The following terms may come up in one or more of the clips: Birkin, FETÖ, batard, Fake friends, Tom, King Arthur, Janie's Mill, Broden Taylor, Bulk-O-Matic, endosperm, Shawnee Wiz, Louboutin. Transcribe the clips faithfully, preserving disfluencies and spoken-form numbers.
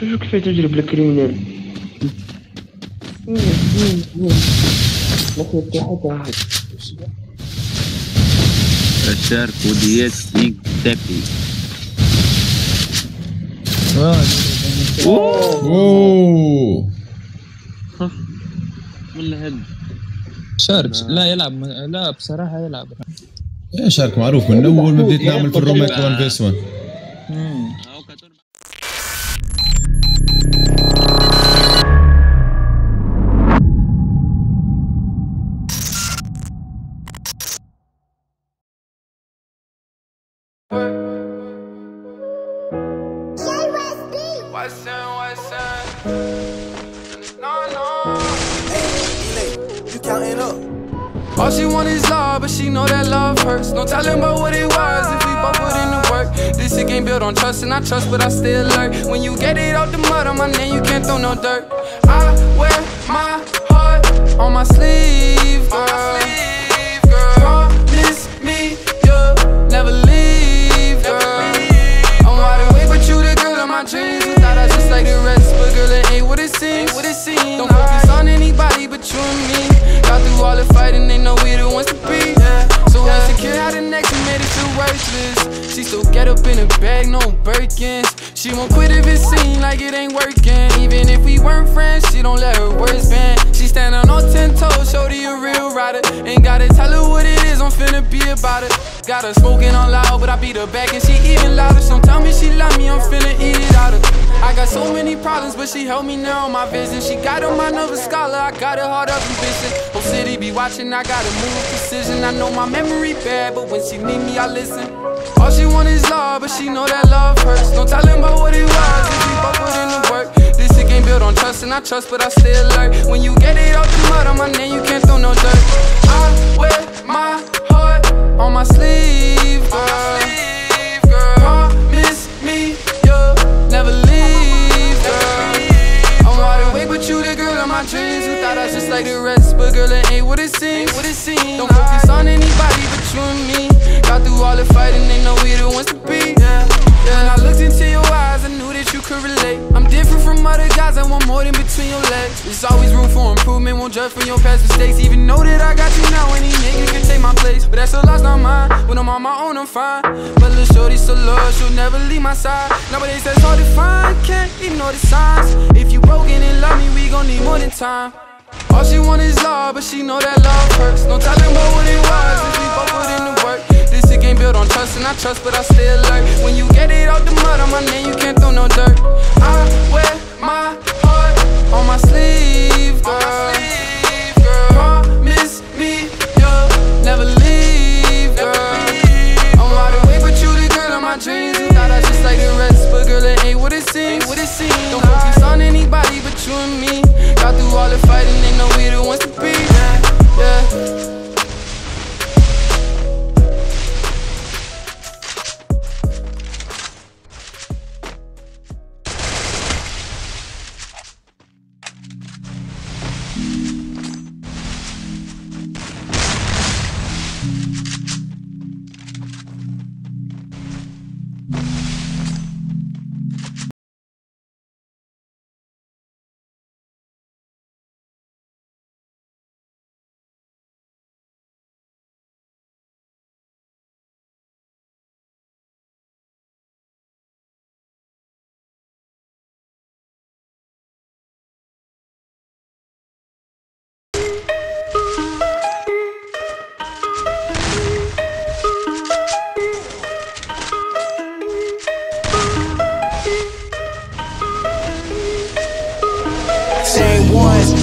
Çocuk FETÖ'cülükle kriminal. Kaçar Kudiye Sting Tepi. Ooo. Ha. شارك لا يلعب لا بصراحه يلعب يا شارك معروف من اول ما بديت نعمل في الرومات واحد في واحد. All she want is love, but she know that love hurts. No telling about what it was if we both put in the work. This shit ain't built on trust, and I trust, but I still lurk. When you get it out the mud on my name, you can't throw no dirt. I wear my heart on my sleeve, girl. Promise me you'll never leave, girl. I'm wide awake, but you the girl of my dreams. You thought I just like the rest, but girl, it ain't what it seems. Don't focus on anybody but you and me. Got through all the fighting, they know we the ones to be. So insecure how the next one made it feel worthless. She still get up in a bag, no Birkins. She won't quit if it seems like it ain't working. Even if we weren't friends, she don't let her words bend. She standing on ten toes, show you a real rider. Ain't gotta tell her what it is, I'm finna be about it. Got her smoking on loud, but I beat her back and she even louder. Sometimes she love me, I'm finna eat it out of. I got so many problems, but she helped me now on my vision. She got on my nervous scholar, I got her hard up ambition. Whole city be watching, I gotta move with precision. I know my memory bad, but when she need me, I listen. All she want is love, but she know that love hurts. No telling about what it was, if we both put in the work. This shit ain't built on trust, and I trust, but I still lurk. When you get it out the mud on my name, you can't throw no dirt. I wear my heart on my sleeve, girl. Promise me you'll never leave, girl. I'm wide awake, but you the girl of my dreams. You thought I was just like the rest, but girl, it ain't what it seems. Don't focus on anybody but you and me. Got through all the fighting, they know we the ones to be. When I looked into your eyes, I knew that you could relate. I'm different from other guys, I want more than between your legs. There's always room for improvement, won't judge from your past mistakes. Even know that I got you now, any nigga can take my place. But that's a loss, not mine, when I'm on my own, I'm fine. But little shorty so low, she'll never leave my side. Nowadays that's hard to find, can't ignore the signs. If you broken and love me, we gon' need more than time. All she want is love, but she know that love hurts. No telling about what it was, if we both put in the work. This shit ain't built on trust, and I trust, but I still lurk. When you get it out the mud on my name, you can't throw no dirt. I wear my heart on my sleeve, girl. Promise me you'll never leave, girl. I'm wide awake, but you the girl of my dreams. You thought I just like the rest, but girl, it ain't what it seems. Don't focus on anybody but you and me. Got through all the fighting, they know we the ones to be. Yeah, yeah.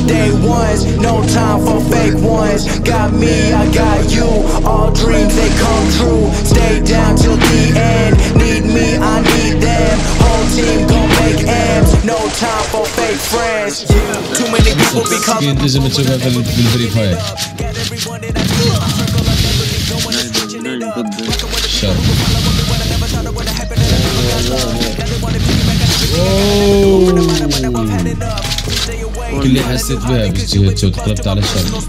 Day ones, no time for fake ones. Got me, I got you. All dreams, they come true. Stay down till the end. Need me, I need them. Whole team gon' make M's. No time for fake friends. Too many people become oh. كل اللي حسيت بها بالجهد وتقلبت على الشر.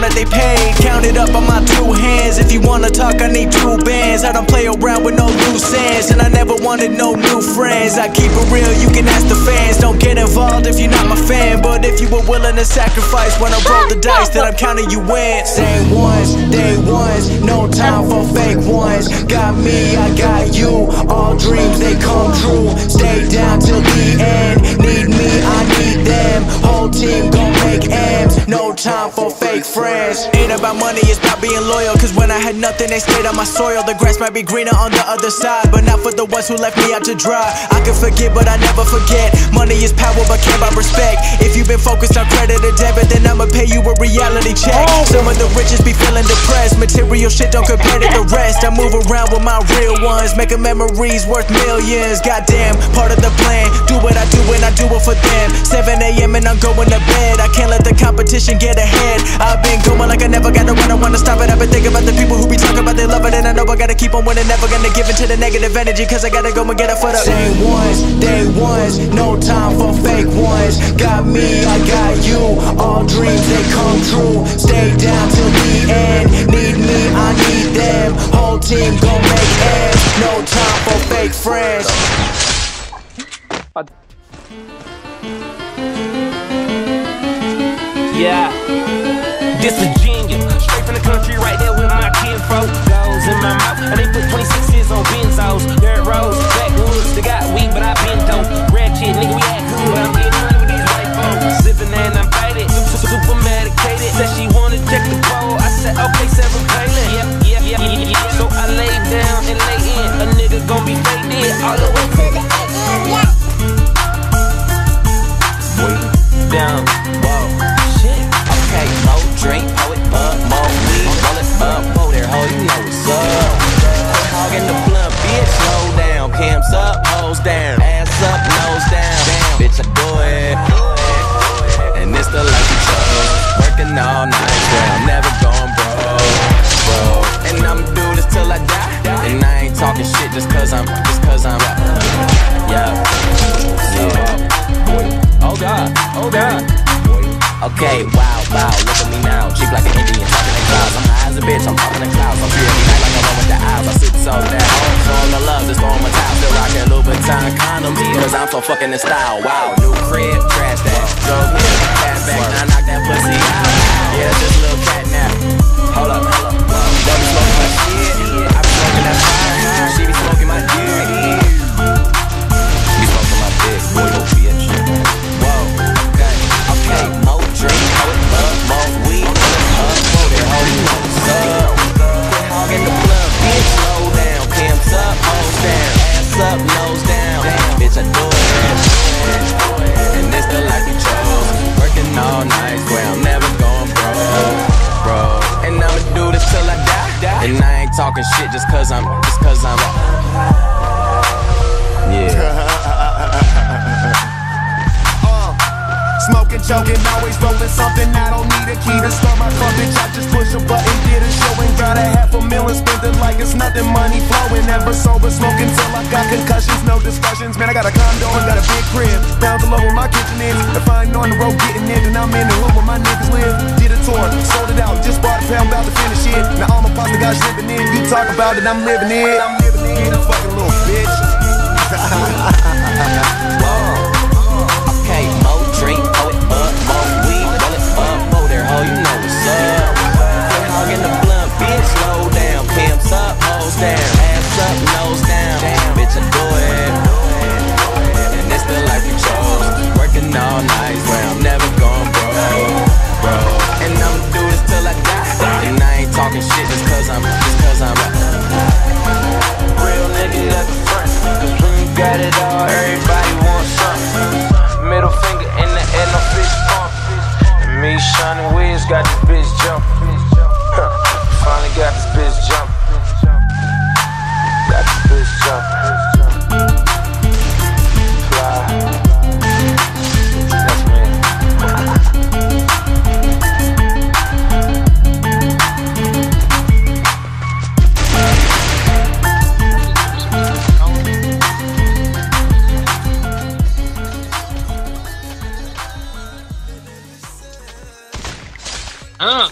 amount that they paid, count it up on my two hands. If you wanna talk, I need two bands. I don't play around with no loose ends, and I never wanted no new friends. I keep it real, you can ask the fans. Don't get involved if you're not my fan, but if you were willing to sacrifice when I roll the dice, then I'm counting you in. Same ones, day ones, no time for fake ones. Got me, I got you, all dreams they come true. Stay down till the end, need me, I need them. Whole team gon' make M's, no time for fake friends. Ain't about money, it's about being loyal, cause when I had nothing they stayed on my soil. The grass might be greener on the other side, but not for the ones who left me out to dry. I can forget, but I never forget. Money is power, but can't buy respect. If you've been focused on credit or debit, then I'ma pay you a reality check. Some of the riches be feeling depressed, material shit don't compare to the rest. I move around with my real ones, making memories worth millions. Goddamn, part of the plan, do what I do and I do it for them. Seven a m and I'm going to bed, I can't let the competition get ahead. I've been going like I never gotta run, I wanna stop it. I've been thinking about the people who be talking about they love it, and I know I gotta keep on winning, never gonna give in to the negative energy, cause I gotta go and get it for the day ones, day ones, no time for fake ones. Got me, I got you, all dreams they come true. Stay down till the end, need me, I need them. Whole team gon' make ends, no time for fake friends. Yeah, this Virginia, straight from the country, right there with my kinfolk. Goes in my mouth, and they put twenty-sixes on benzos. Dirt roads, backwoods, they got weed, but I been dope. Rap shit, nigga, we act cool, I'm getting money with these white folks. Sippin' and I'm faded, super medicated. Said she wanna check the pole, I said, okay, seven playlist. Yeah, yeah, yeah, yeah, yeah. So I lay down and lay in, a nigga gon' be faded all the way to the end, yeah. Way down, whoa. Okay, more drink, pour it up, more weed, roll it up, whoa there, ho, you know what's up. Hogging the blunt, bitch, slow down, pimps up, hoes down, ass up, nose down, down. Bitch, I do it, and it's the lucky show. Working all night, yeah, I'm never going broke, bro. And I'ma do this till I die, and I ain't talking shit just cause I'm, just cause I'm, yeah, yeah. Oh God, oh God. Okay, wow, wow, look at me now. Cheap like an Indian, talking in clouds. I'm high as a bitch, I'm talking in clouds. I'm feeling night like I'm on with the eyes. I sit so down. So I'm the love, this on my top. Still rockin' Louboutin condoms, cause I'm so fucking in style. Wow, new crib, trash that. Drove me, pass back, now knock that pussy out. Yeah, this little cat now. Hold up, hold up. Don't be smoking my shit. I be smoking that fire. She be smoking my dick. She be smoking my dick. Boy, don't be a chick. Whoa, okay, okay. Up, nose down, down, bitch, I do it, and it's the life we chose. Working all night, where I'm never going broke, bro. And I'ma do this till I die, and I ain't talking shit just cause I'm, just cause I'm, yeah. uh, Smoking, joking, always rolling something. I don't need a key to start my car, bitch. I just push a button, get a show, and got a half a million spent it like it's nothing. Money flowing, never sober, smoking till I got concussions. No discussions, man, I got a condo and got a big crib down below where my kitchen is. If I ain't on the road getting in, then I'm in the hood where my niggas live. Did a tour, sold it out, just bought a pound, about to finish it. Now all my pasta guys living in, you talk about it, I'm living it. I'm living it, fucking little bitch. Whoa. Okay, more drink, pour it up, more weed, roll it up, oh there, ho, you know what's up. Hogging the blunt, bitch, slow down, pimps up, hoes down. Up, nose down, down, bitch, I do it, and it's the life we chose. Working all night, where I'm never going broke, bro. And I'ma do this till I die, and I ain't talking shit just cause I'm, just cause I'm a real nigga at the front, cause when you got it all, everybody wants something. Middle finger in the air, no fish pump, and me, Shawnee Wiz, got this bitch jumping. Finally got this bitch jumping. Uh.